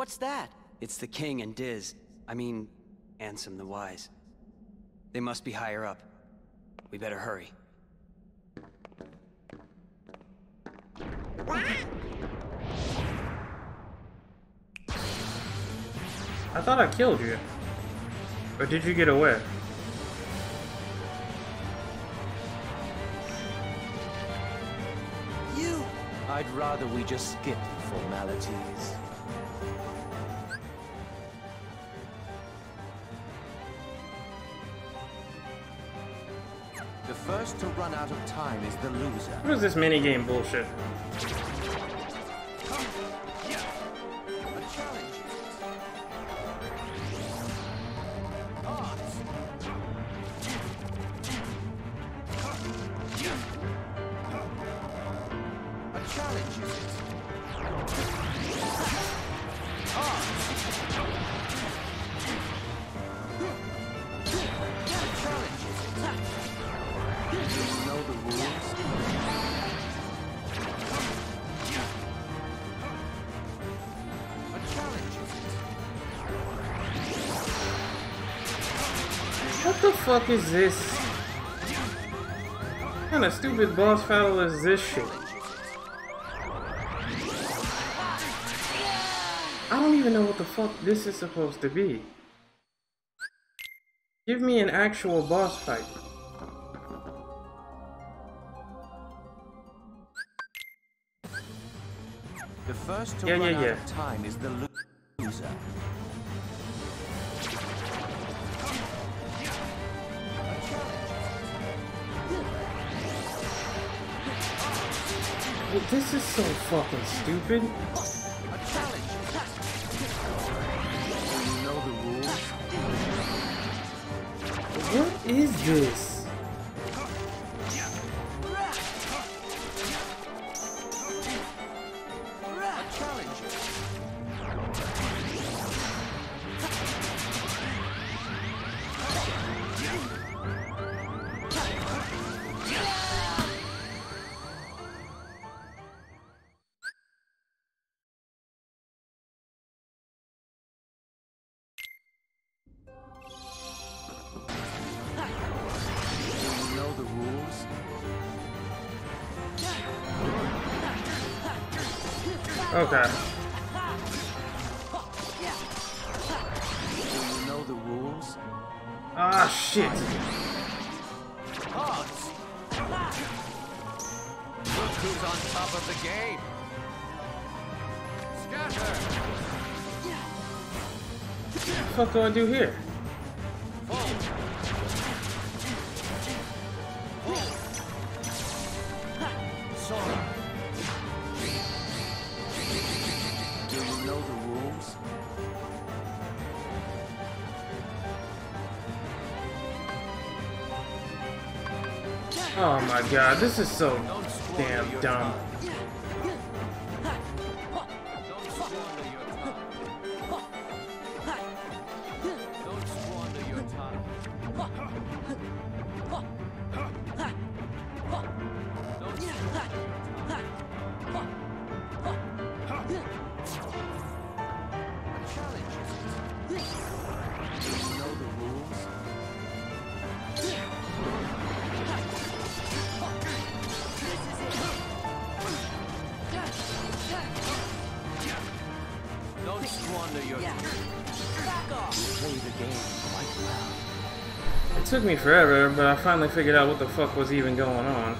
What's that? It's the king and Diz. I mean, Ansem the Wise. They must be higher up. We better hurry. What? I thought I killed you. Or did you get away? You! I'd rather we just skip formalities. The first to run out of time is the loser. What is this minigame bullshit? What the fuck is this? What kind of stupid boss battle is this shit? I don't even know what the fuck this is supposed to be. Give me an actual boss fight. The first to run out of time is the loser. Well, this is so fucking stupid. A challenge. You know the rules. What is this? Okay. Do you know the rules? Ah, shit. Look who's on top of the game. Scatter. What the fuck do I do here? Oh my god, this is so damn dumb. It took me forever, but I finally figured out what the fuck was even going on.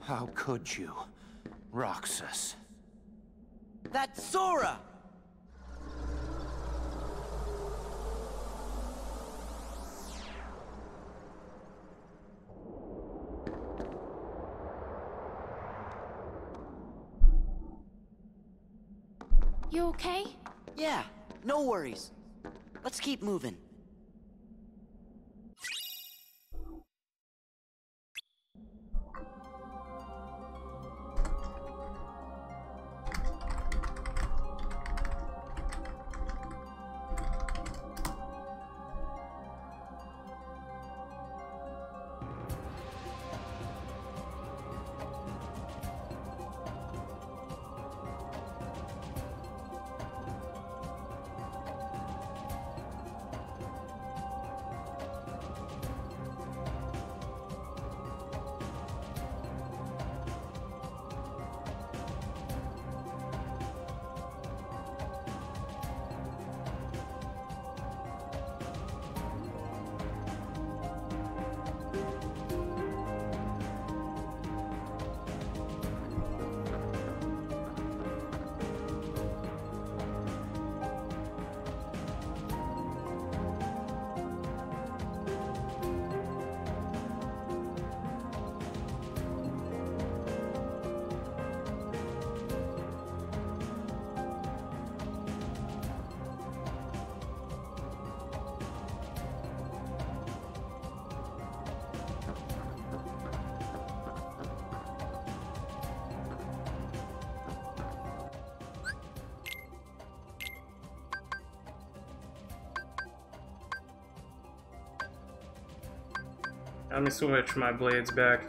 How could you, Roxas? That's Sora! You okay? Yeah, no worries. Let's keep moving. Let me switch my blades back.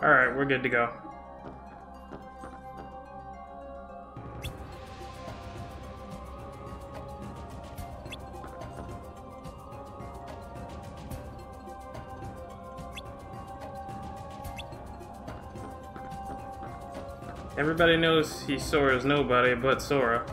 Alright, we're good to go. Everybody knows he's Sora's nobody but Sora.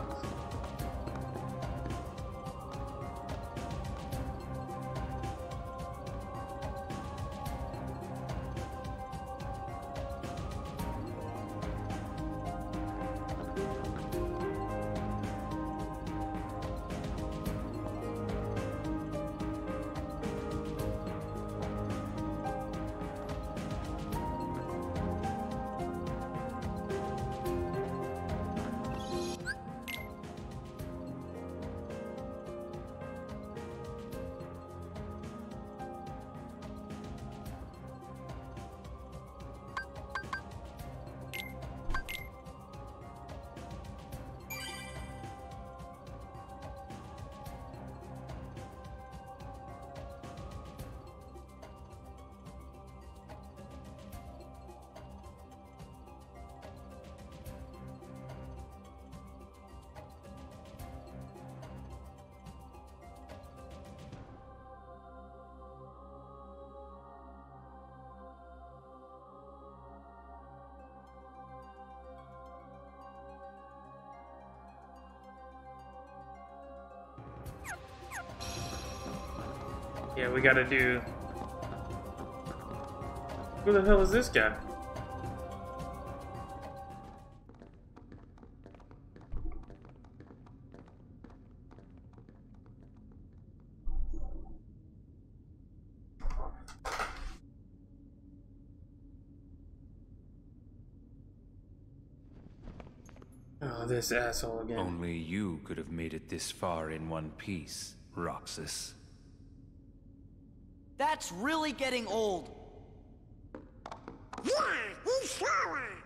Yeah, we gotta do... Who the hell is this guy? Oh, this asshole again. Only you could have made it this far in one piece, Roxas. That's really getting old. Yeah, he's Sora.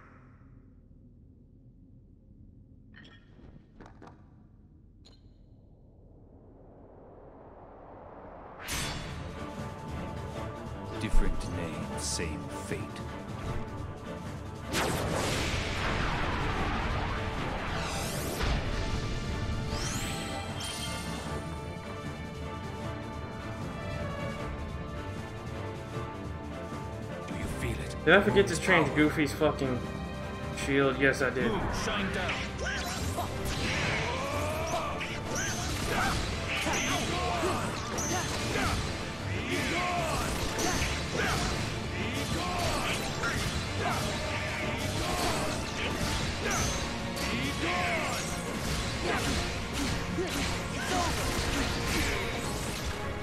Different name, same fate. Did I forget to change Goofy's fucking shield? Yes, I did. Shine down.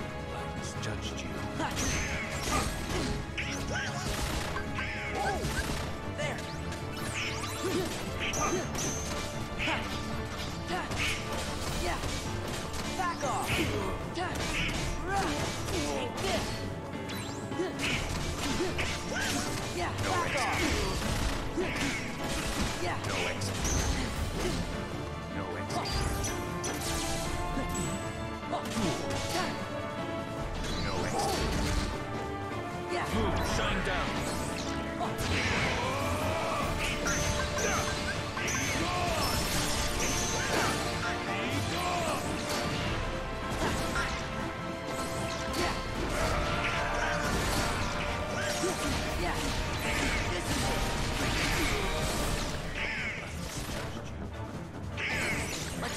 I misjudged you. shine down. Let's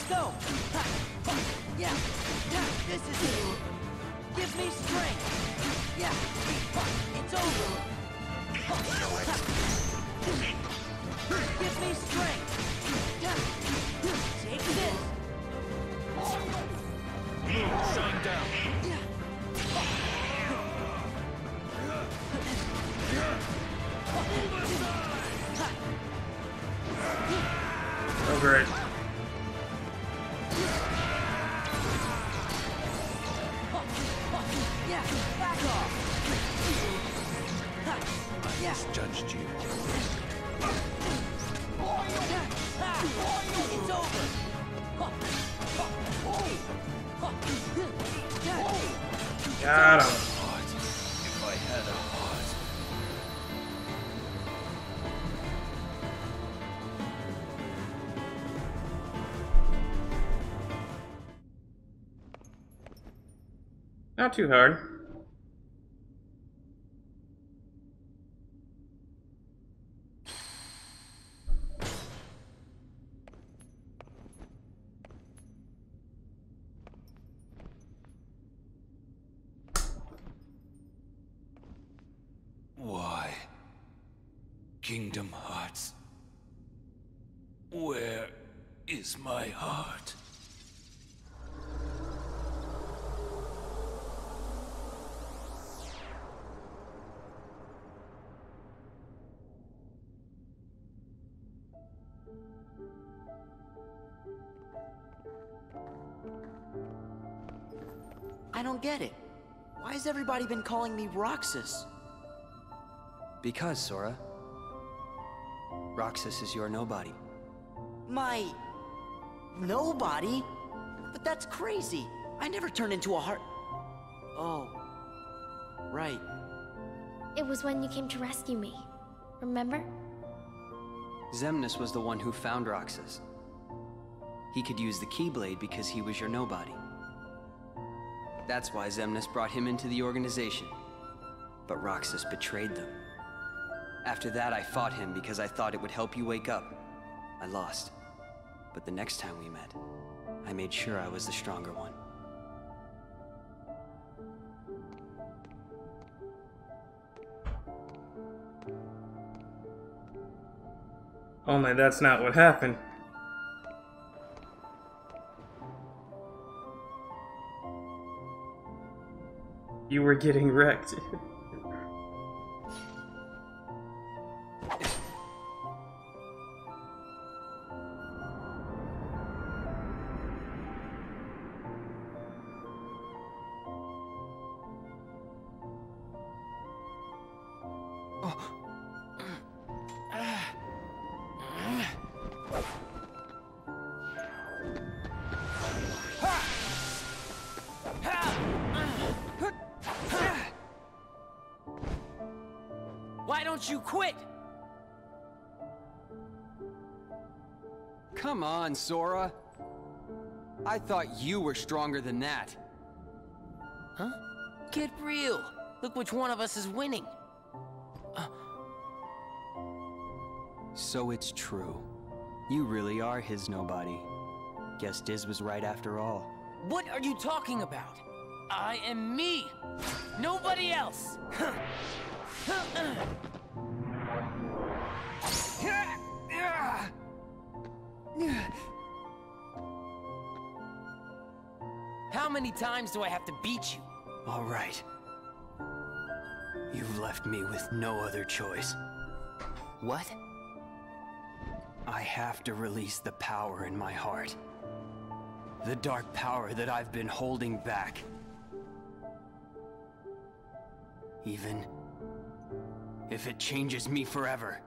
go. Yeah. This is you. Give me strength. Yeah. It's over. Give me strength. Take this. Moon, shine down. Oh, great. Yeah, back off. I misjudged you. It's over. Got him. If I had a heart. Not too hard. Why? Kingdom Hearts. Where is my heart? I don't get it. Why has everybody been calling me Roxas? Because, Sora, Roxas is your nobody. My... nobody? But that's crazy. I never turned into a heart... Oh. Right. It was when you came to rescue me. Remember? Xemnas was the one who found Roxas. He could use the Keyblade because he was your nobody. That's why Xemnas brought him into the organization. But Roxas betrayed them. After that, I fought him because I thought it would help you wake up. I lost. But the next time we met, I made sure I was the stronger one. Only that's not what happened. You were getting wrecked. Why don't you quit? Come on, Sora. I thought you were stronger than that. Huh? Get real. Look which one of us is winning. So it's true. You really are his nobody. Guess Diz was right after all. What are you talking about? I am me. Nobody else. How many times do I have to beat you? All right. You've left me with no other choice. What? I have to release the power in my heart. The dark power that I've been holding back. Even... if it changes me forever.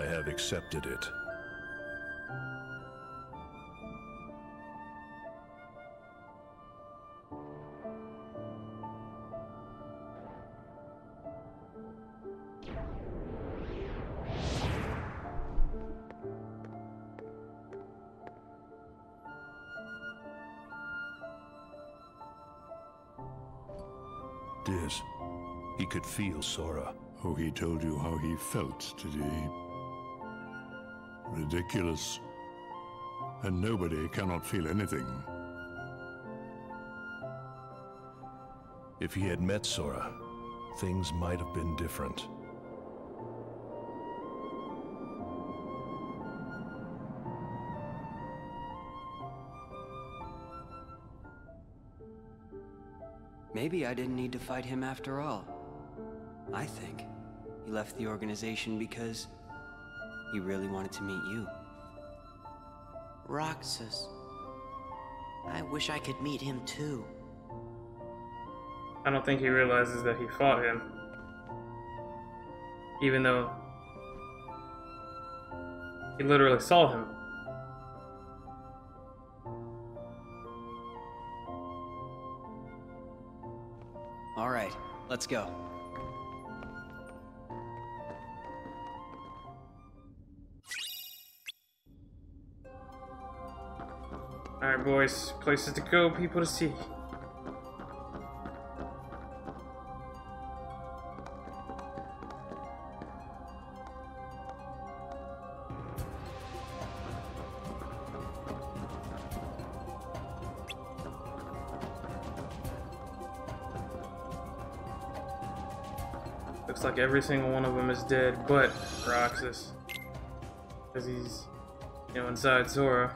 I have accepted it. Diz, he could feel Sora. Oh, he told you how he felt today. Ridiculous. And nobody cannot feel anything. If he had met Sora, things might have been different. Maybe I didn't need to fight him after all. I think he left the organization because he really wanted to meet you. Roxas. I wish I could meet him too. I don't think he realizes that he fought him. Even though he literally saw him. All right, let's go. Alright boys, places to go, people to see. Looks like every single one of them is dead, but Roxas. Because he's, you know, inside Sora.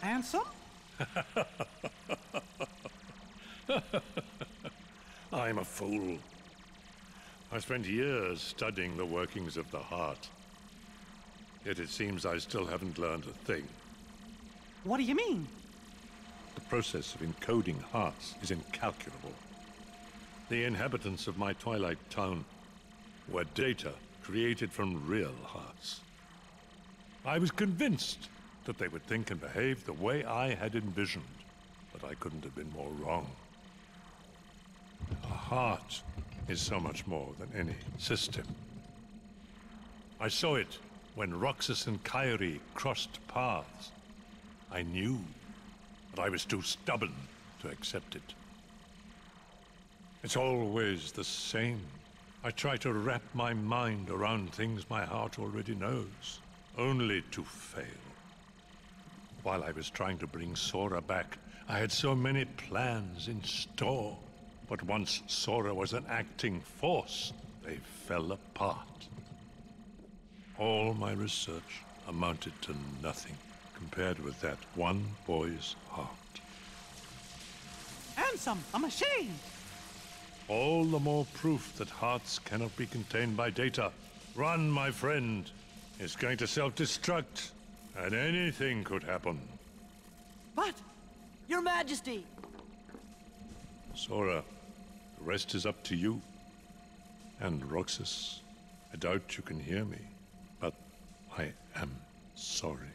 Ansem? I'm a fool. I spent years studying the workings of the heart. Yet it seems I still haven't learned a thing. What do you mean? The process of encoding hearts is incalculable. The inhabitants of my Twilight Town were data created from real hearts. I was convinced that they would think and behave the way I had envisioned, but I couldn't have been more wrong. A heart is so much more than any system. I saw it when Roxas and Kairi crossed paths. I knew, but I was too stubborn to accept it. It's always the same. I try to wrap my mind around things my heart already knows, only to fail. While I was trying to bring Sora back, I had so many plans in store. But once Sora was an acting force, they fell apart. All my research amounted to nothing compared with that one boy's heart. Ansem, I'm ashamed! All the more proof that hearts cannot be contained by data. Run, my friend. It's going to self-destruct. And anything could happen. But, Your Majesty! Sora, the rest is up to you. And Roxas, I doubt you can hear me, but I am sorry.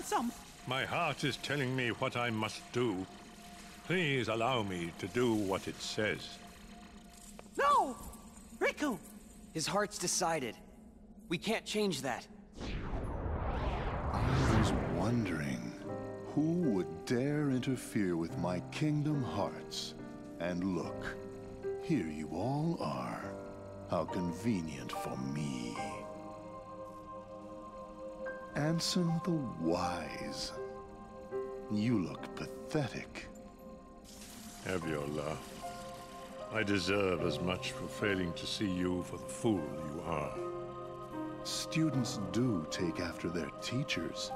Ansem! My heart is telling me what I must do. Please allow me to do what it says. No! Riku! His heart's decided. We can't change that. I was wondering, who would dare interfere with my Kingdom Hearts? And look, here you all are. How convenient for me. Ansem the Wise. You look pathetic. Have your laugh. I deserve as much for failing to see you for the fool you are. Students do take after their teachers.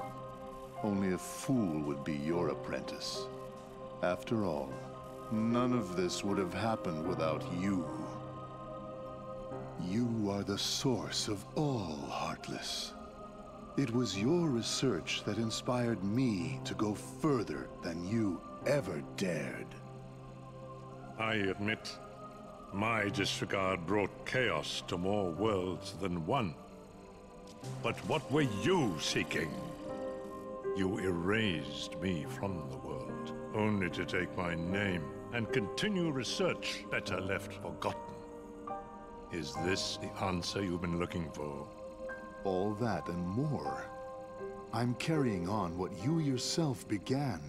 Only a fool would be your apprentice. After all, none of this would have happened without you. You are the source of all Heartless. It was your research that inspired me to go further than you ever dared. I admit, my disregard brought chaos to more worlds than one. But what were you seeking? You erased me from the world, only to take my name and continue research better left forgotten. Is this the answer you've been looking for? All that and more. I'm carrying on what you yourself began,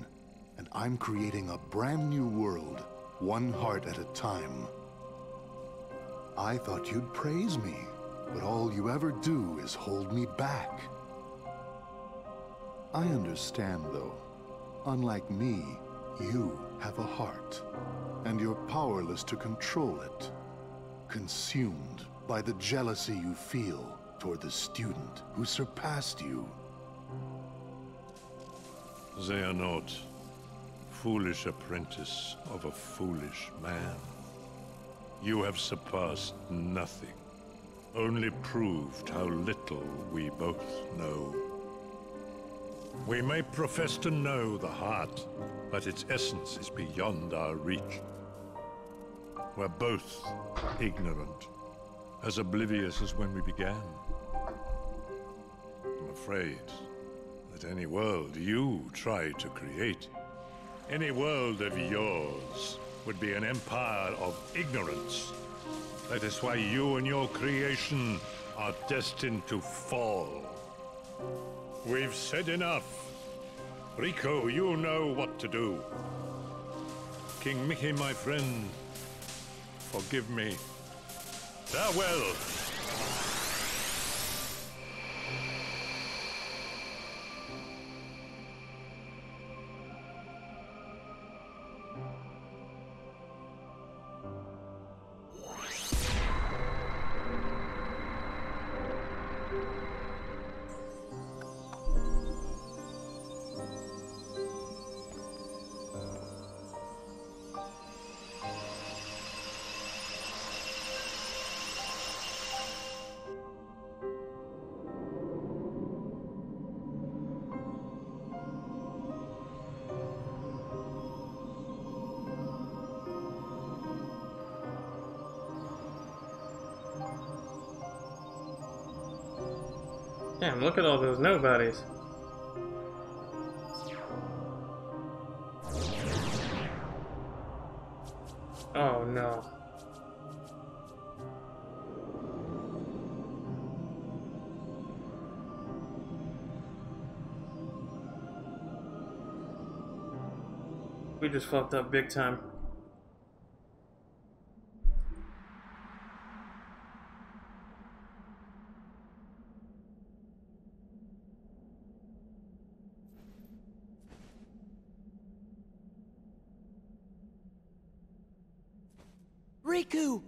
and I'm creating a brand new world, one heart at a time. I thought you'd praise me, but all you ever do is hold me back. I understand, though. Unlike me, you have a heart, and you're powerless to control it. Consumed by the jealousy you feel toward the student who surpassed you. Xehanort, foolish apprentice of a foolish man. You have surpassed nothing, only proved how little we both know. We may profess to know the heart, but its essence is beyond our reach. We're both ignorant, as oblivious as when we began. I'm afraid that any world you try to create, any world of yours, would be an empire of ignorance. That is why you and your creation are destined to fall. We've said enough. Riku, you know what to do. King Mickey, my friend, forgive me. Farewell! Damn, look at all those nobodies. Oh no. We just fucked up big time. Riku!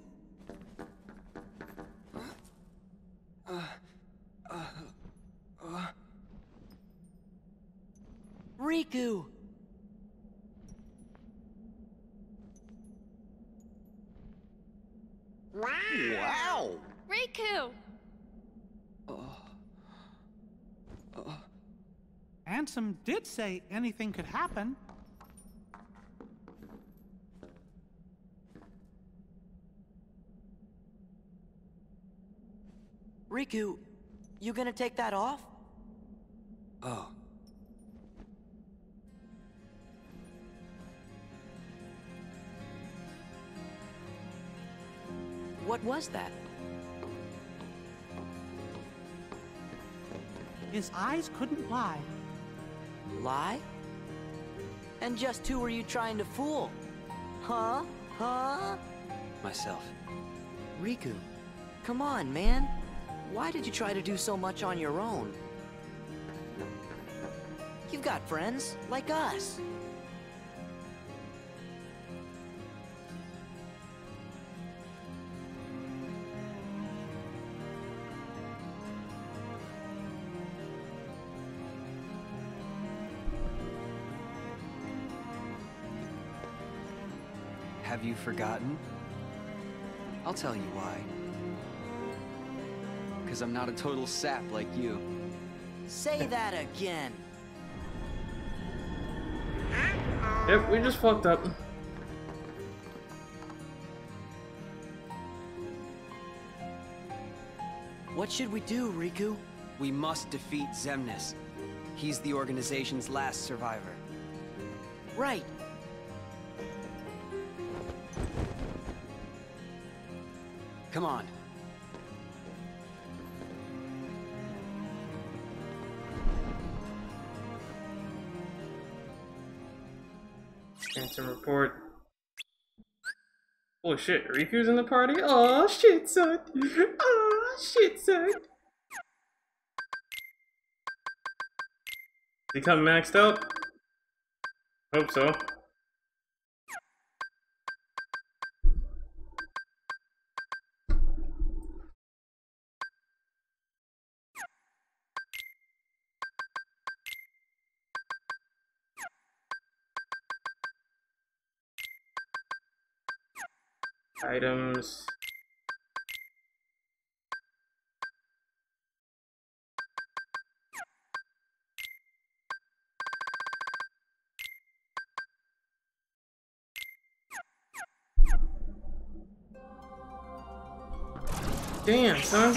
Riku! Wow! Riku! Ansem did say anything could happen. Riku, you gonna take that off? Oh. What was that? His eyes couldn't lie. Lie? And just who were you trying to fool? Huh? Huh? Myself. Riku, come on, man. Why did you try to do so much on your own? You've got friends, like us. Have you forgotten? I'll tell you why. 'Cause I'm not a total sap like you. Say that again. Yep, we just fucked up. What should we do, Riku? We must defeat Xemnas. He's the organization's last survivor. Right. Come on. Ansem report. Oh shit, Riku's in the party? Oh shit, son. Oh shit, son. Become maxed out? Hope so. Items. Damn, son.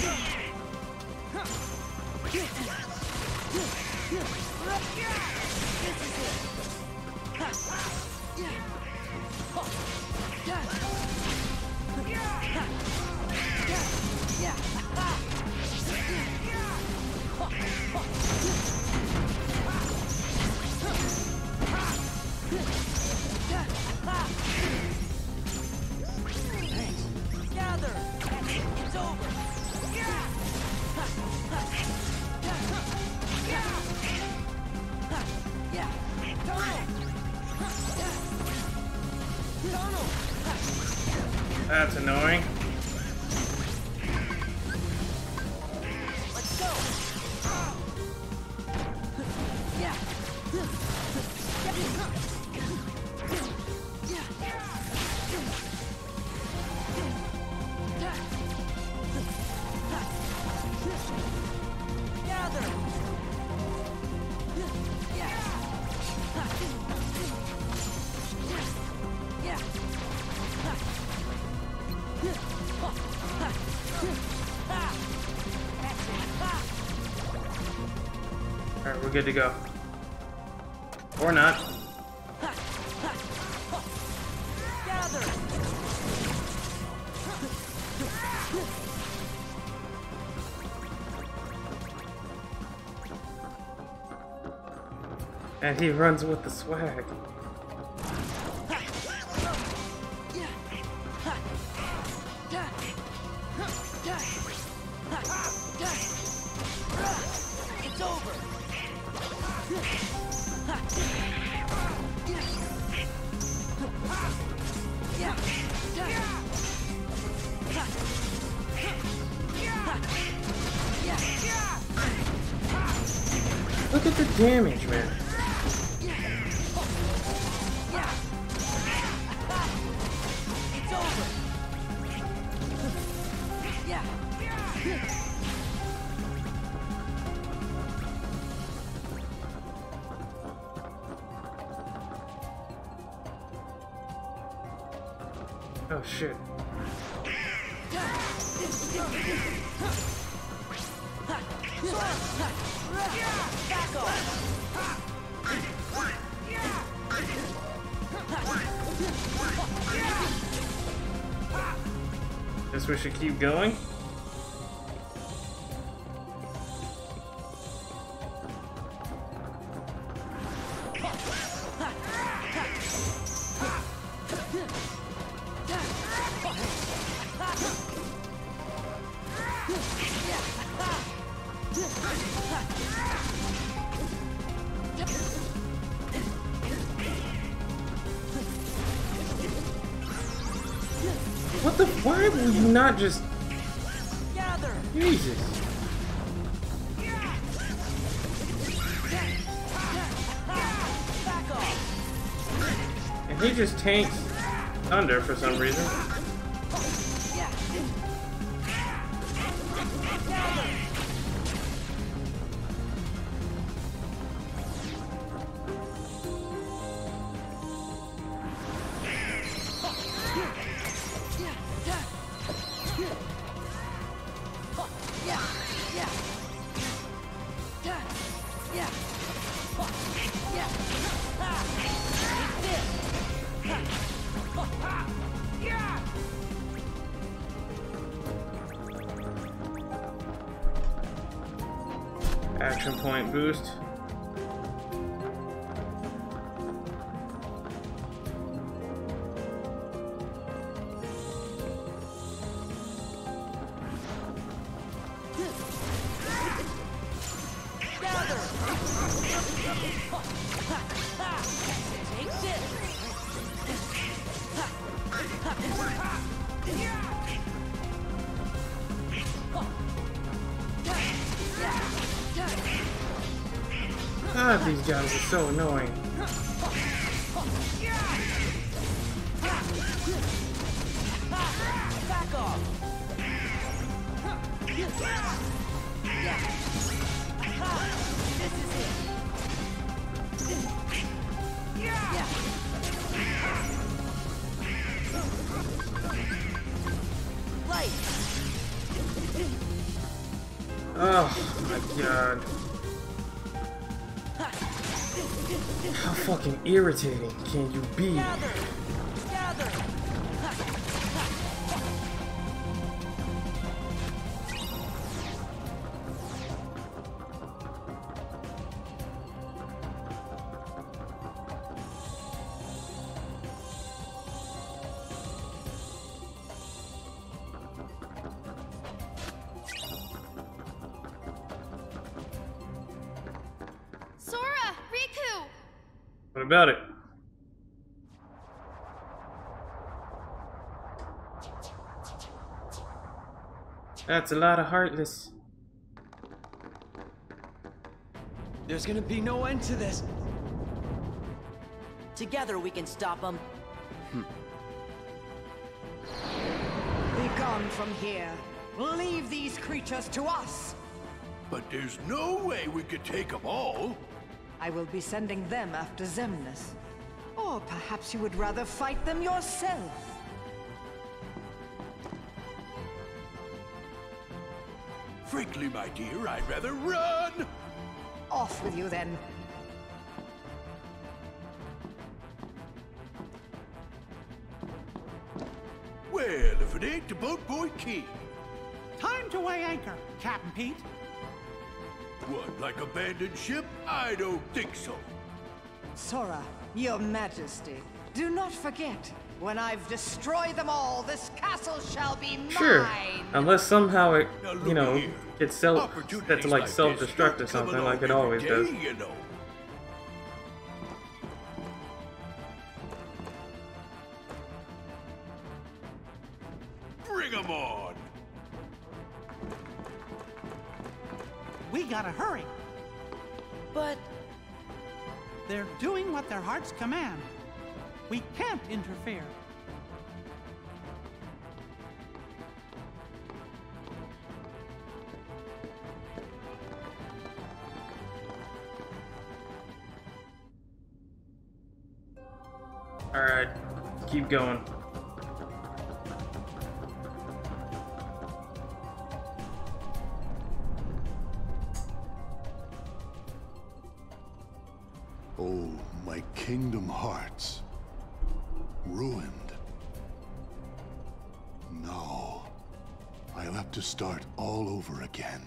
That's annoying. Let's go. Yeah. Gather. Yeah. Yeah. Alright, we're good to go. Or not. Gather. And he runs with the swag. Look at the damage, man. Oh shit. Guess we should keep going. the? Why were you not just? Gather. Jesus. And he just tanks thunder for some reason. Action point boost. God, these guys are so annoying. Back off. Oh my God. How fucking irritating can you be? Gather. Sora, Riku. What about it? That's a lot of Heartless. There's gonna be no end to this. Together we can stop them. Be gone from here. Leave these creatures to us. But there's no way we could take them all. I will be sending them after Xemnas. Or perhaps you would rather fight them yourself. Frankly, my dear, I'd rather run! Off with you, then. Well, if it ain't the boat boy Key. Time to weigh anchor, Captain Pete. What, like abandoned ship? I don't think so. Sora, your majesty, do not forget, when I've destroyed them all, this castle shall be mine. Sure, unless somehow it, you know, it's self-destruct or something like it always does. You know. Bring them on. We gotta hurry. But... they're doing what their hearts command. We can't interfere. Alright, keep going. Oh, my Kingdom Hearts. Ruined. No. I'll have to start all over again.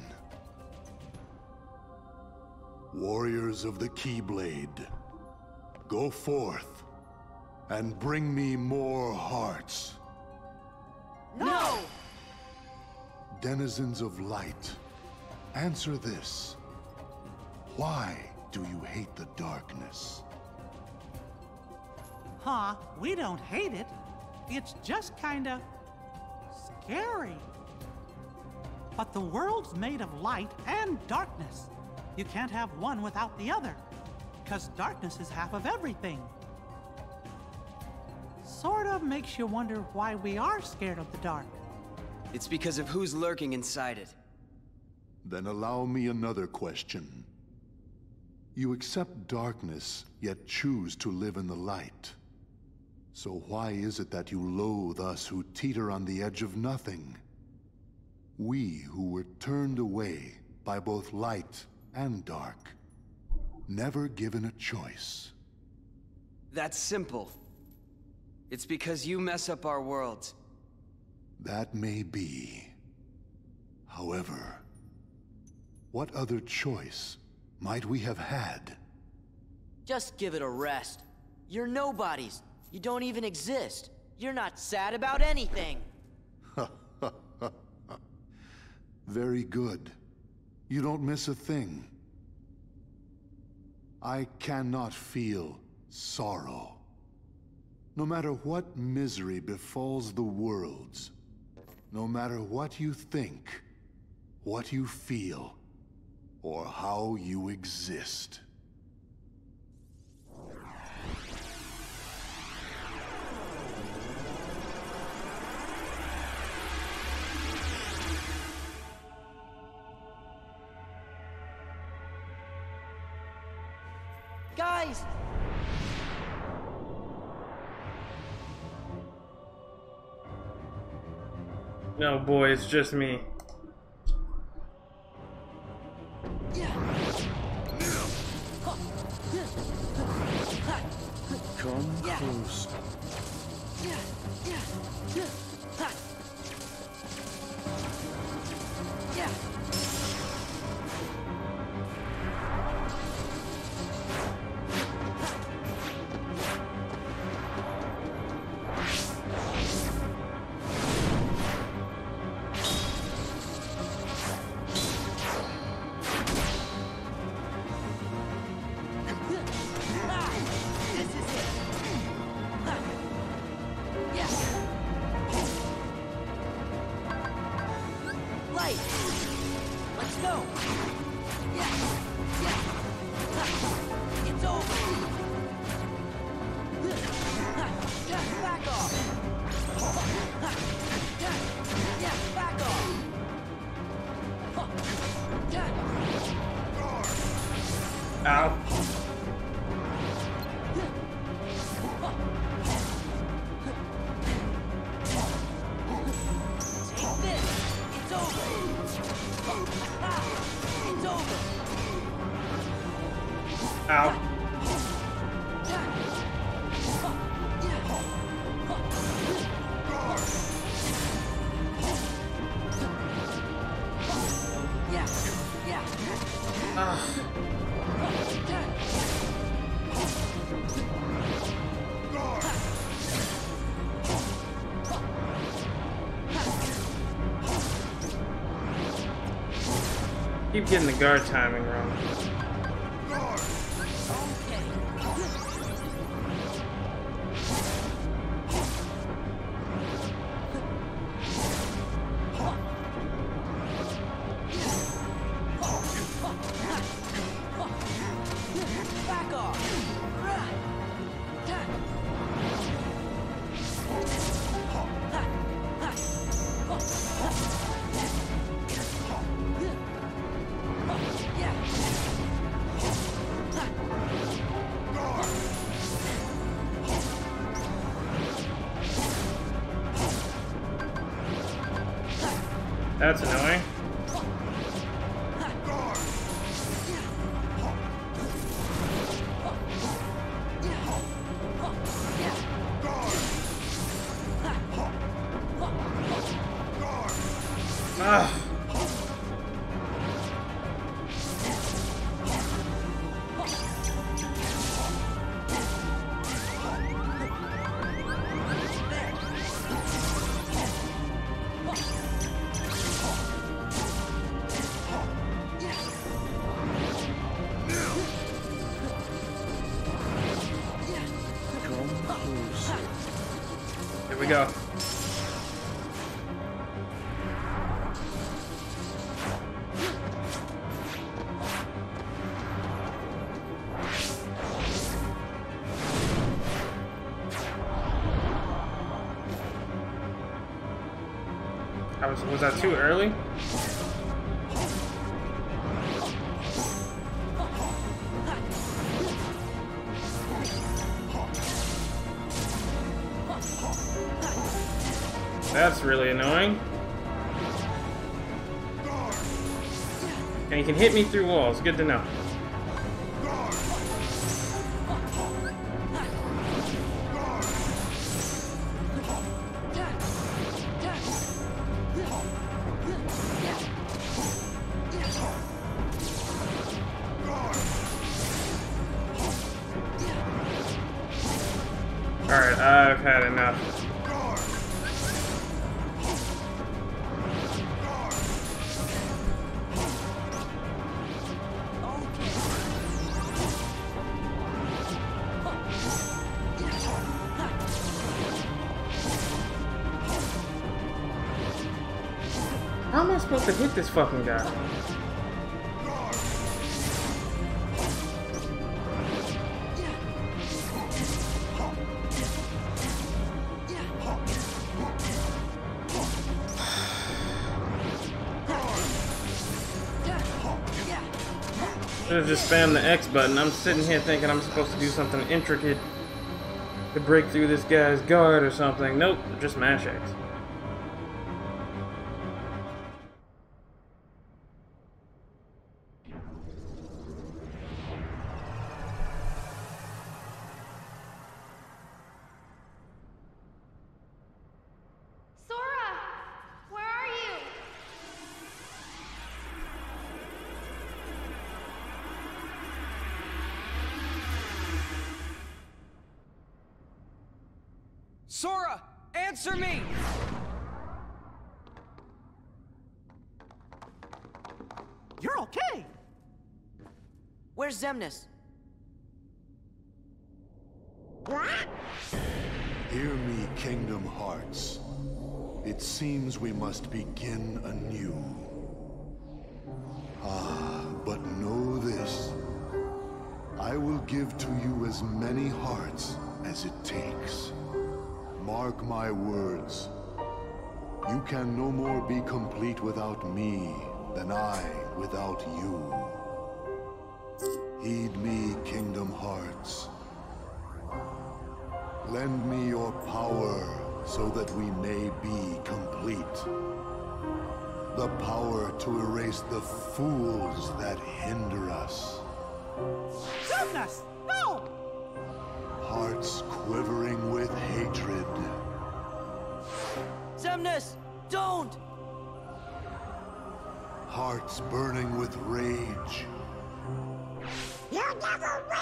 Warriors of the Keyblade, go forth and bring me more hearts. No! Denizens of light, answer this. Why do you hate the darkness? We don't hate it. It's just kinda Kairi. But the world's made of light and darkness. You can't have one without the other, because darkness is half of everything. Sort of makes you wonder why we are scared of the dark. It's because of who's lurking inside it. Then allow me another question. You accept darkness, yet choose to live in the light. So why is it that you loathe us who teeter on the edge of nothing? We who were turned away by both light and dark, never given a choice. That's simple. It's because you mess up our worlds. That may be. However, what other choice might we have had? Just give it a rest. You're nobodies. You don't even exist. You're not sad about anything. Very good. You don't miss a thing. I cannot feel sorrow. No matter what misery befalls the worlds, no matter what you think, what you feel, or how you exist. Guys! No, boy, it's just me. Come close. Keep getting the guard timing wrong. That's annoying. Here we go. Was that too early? That's really annoying. And he can hit me through walls. Good to know. Alright, I've had enough. To hit this fucking guy. Should have just spammed the X button. I'm sitting here thinking I'm supposed to do something intricate to break through this guy's guard or something. Nope, just mash X. Sora, answer me! You're okay! Where's Xemnas? What? Hear me, Kingdom Hearts. It seems we must begin anew. Ah, but know this. I will give to you as many hearts as it takes. Mark my words. You can no more be complete without me than I without you. Heed me, Kingdom Hearts. Lend me your power so that we may be complete. The power to erase the fools that hinder us. Xemnas! No! Hearts quivering with hatred. Xemnas, don't! Hearts burning with rage. You'll never win!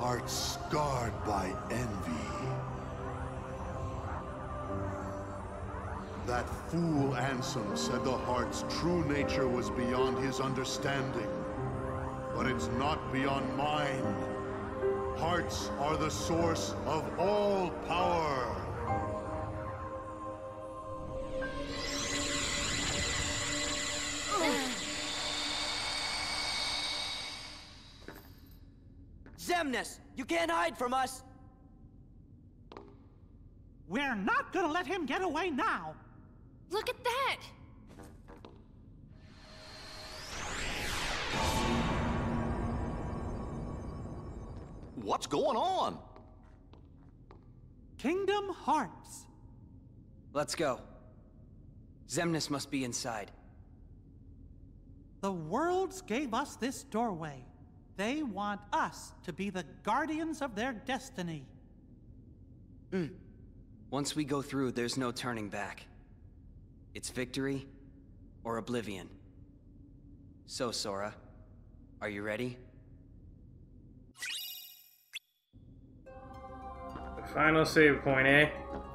Hearts scarred by envy. That fool Ansem said the heart's true nature was beyond his understanding. But it's not beyond mine. Hearts are the source of all power. Xemnas, you can't hide from us. We're not gonna let him get away now. Look at that. What's going on? Kingdom Hearts. Let's go. Xemnas must be inside. The worlds gave us this doorway. They want us to be the guardians of their destiny. Once we go through, there's no turning back. It's victory or oblivion. So, Sora, are you ready? Final save point, eh?